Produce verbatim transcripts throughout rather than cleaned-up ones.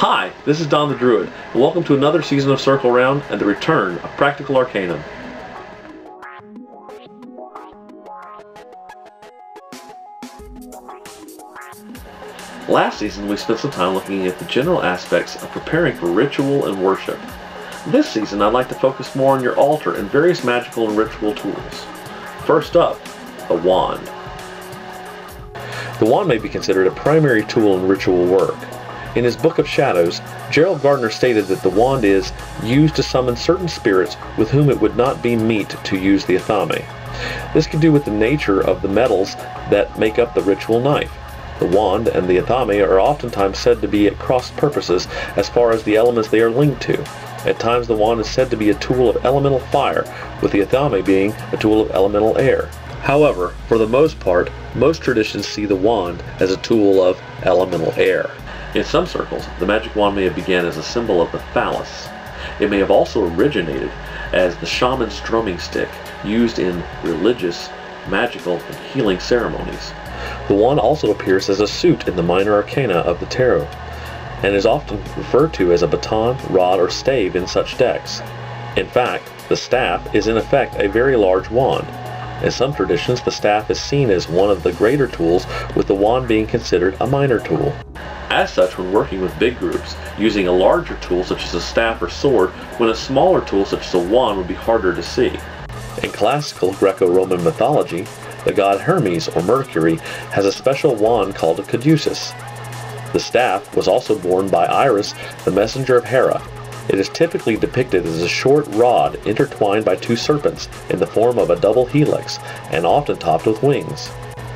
Hi, this is Don the Druid, and welcome to another season of Circle Round and the return of Practical Arcanum. Last season we spent some time looking at the general aspects of preparing for ritual and worship. This season I'd like to focus more on your altar and various magical and ritual tools. First up, the wand. The wand may be considered a primary tool in ritual work. In his Book of Shadows, Gerald Gardner stated that the wand is used to summon certain spirits with whom it would not be meet to use the athame. This can do with the nature of the metals that make up the ritual knife. The wand and the athame are oftentimes said to be at cross purposes as far as the elements they are linked to. At times the wand is said to be a tool of elemental fire, with the athame being a tool of elemental air. However, for the most part, most traditions see the wand as a tool of elemental air. In some circles, the magic wand may have began as a symbol of the phallus. It may have also originated as the shaman's drumming stick used in religious, magical, and healing ceremonies. The wand also appears as a suit in the minor arcana of the tarot, and is often referred to as a baton, rod, or stave in such decks. In fact, the staff is in effect a very large wand. In some traditions, the staff is seen as one of the greater tools, with the wand being considered a minor tool. As such, when working with big groups, using a larger tool such as a staff or sword, when a smaller tool such as a wand would be harder to see. In classical Greco-Roman mythology, the god Hermes, or Mercury, has a special wand called a caduceus. The staff was also borne by Iris, the messenger of Hera. It is typically depicted as a short rod intertwined by two serpents in the form of a double helix, and often topped with wings.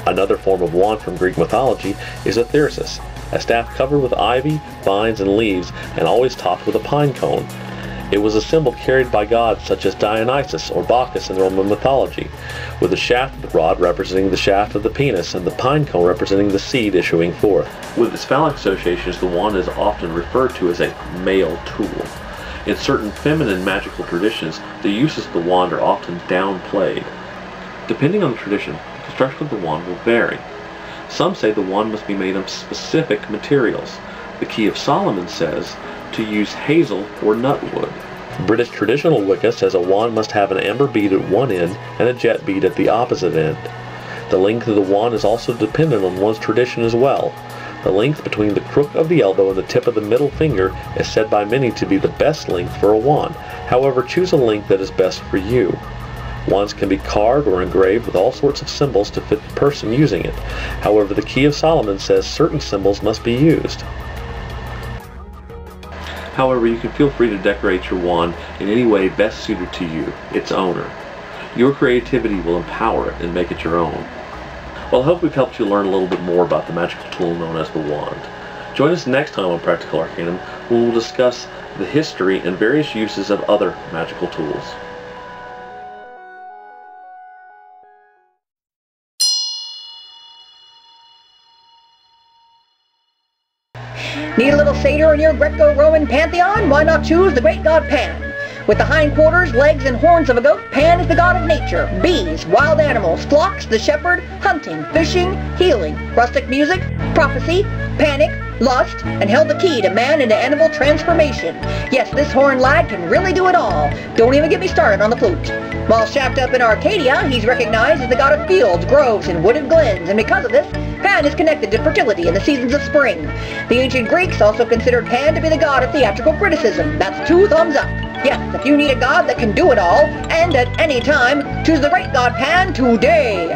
Another form of wand from Greek mythology is a thyrsus, a staff covered with ivy, vines, and leaves, and always topped with a pine cone. It was a symbol carried by gods such as Dionysus or Bacchus in Roman mythology, with the shaft of the rod representing the shaft of the penis and the pine cone representing the seed issuing forth. With its phallic associations, the wand is often referred to as a male tool. In certain feminine magical traditions, the uses of the wand are often downplayed. Depending on the tradition, the construction of the wand will vary. Some say the wand must be made of specific materials. The Key of Solomon says to use hazel or nutwood. British traditional Wicca says a wand must have an amber bead at one end and a jet bead at the opposite end. The length of the wand is also dependent on one's tradition as well. The length between the crook of the elbow and the tip of the middle finger is said by many to be the best length for a wand. However, choose a length that is best for you. Wands can be carved or engraved with all sorts of symbols to fit the person using it. However, the Key of Solomon says certain symbols must be used. However, you can feel free to decorate your wand in any way best suited to you, its owner. Your creativity will empower it and make it your own. Well, I hope we've helped you learn a little bit more about the magical tool known as the wand. Join us next time on Practical Arcanum, where we'll discuss the history and various uses of other magical tools. Need a little satyr in your Greco-Roman pantheon? Why not choose the great god Pan? With the hindquarters, legs, and horns of a goat, Pan is the god of nature, bees, wild animals, flocks, the shepherd, hunting, fishing, healing, rustic music, prophecy, panic, lust, and held the key to man into animal transformation. Yes, this horned lad can really do it all. Don't even get me started on the flute. While shapped up in Arcadia, he's recognized as the god of fields, groves, and wooded glens, and because of this, Pan is connected to fertility and the seasons of spring. The ancient Greeks also considered Pan to be the god of theatrical criticism. That's two thumbs up. Yes, if you need a god that can do it all, and at any time, choose the great god Pan today!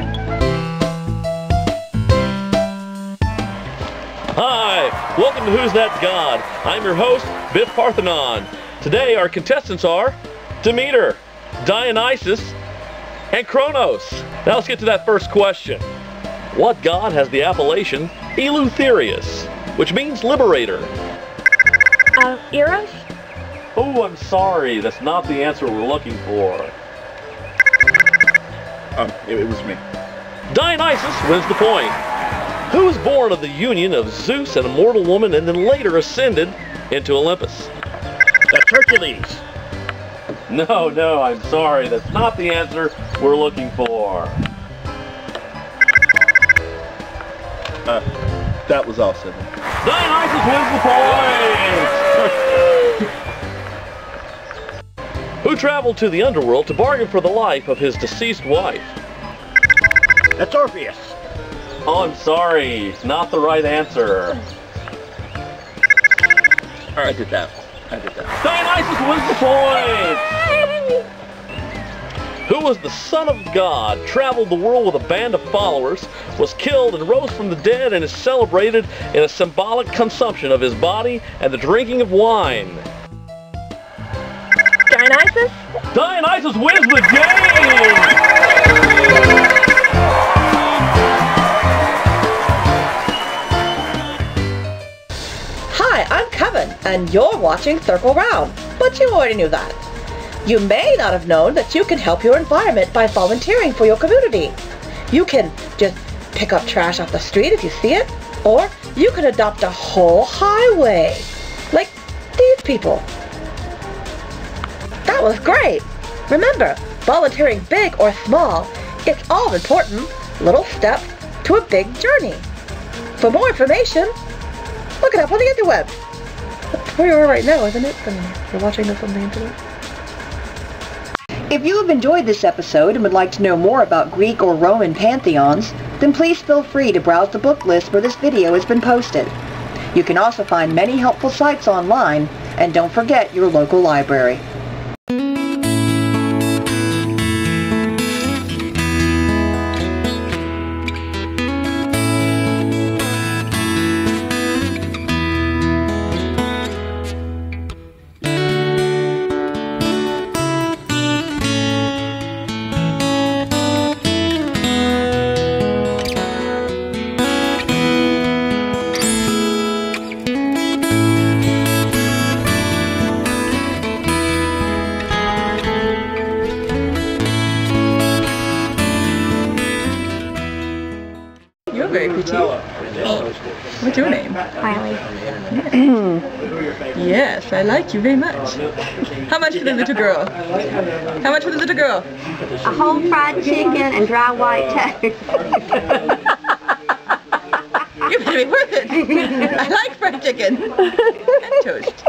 Hi! Welcome to Who's That God? I'm your host, Biff Parthenon. Today our contestants are Demeter, Dionysus, and Kronos. Now let's get to that first question. What god has the appellation Eleutherius, which means liberator? Uh, Eros? Oh, I'm sorry. That's not the answer we're looking for. Um, it, it was me. Dionysus wins the point. Who was born of the union of Zeus and a mortal woman and then later ascended into Olympus? That's Hercules. No, no, I'm sorry. That's not the answer we're looking for. Uh, that was awesome. Dionysus wins the point! who traveled to the underworld to bargain for the life of his deceased wife. That's Orpheus. Oh, I'm sorry. Not the right answer. All right, I did that. I did that. Dionysus wins the point! Who was the son of God, traveled the world with a band of followers, was killed and rose from the dead, and is celebrated in a symbolic consumption of his body and the drinking of wine? Dionysus? Dionysus wins the game! I'm Kevin, and you're watching Circle Round, but you already knew that. You may not have known that you can help your environment by volunteering for your community. You can just pick up trash off the street if you see it, or you can adopt a whole highway, like these people. That was great. Remember, volunteering big or small, it's all important little steps to a big journey. For more information, look it up on the interweb. That's where you are right now, isn't it? I mean, you're watching this on the internet. If you have enjoyed this episode and would like to know more about Greek or Roman pantheons, then please feel free to browse the book list where this video has been posted. You can also find many helpful sites online, and don't forget your local library. What's your name? Riley. Yes, I like you very much. How much for the little girl? How much for the little girl? A whole fried chicken and dry white cheddar. You better be worth it. I like fried chicken and toast.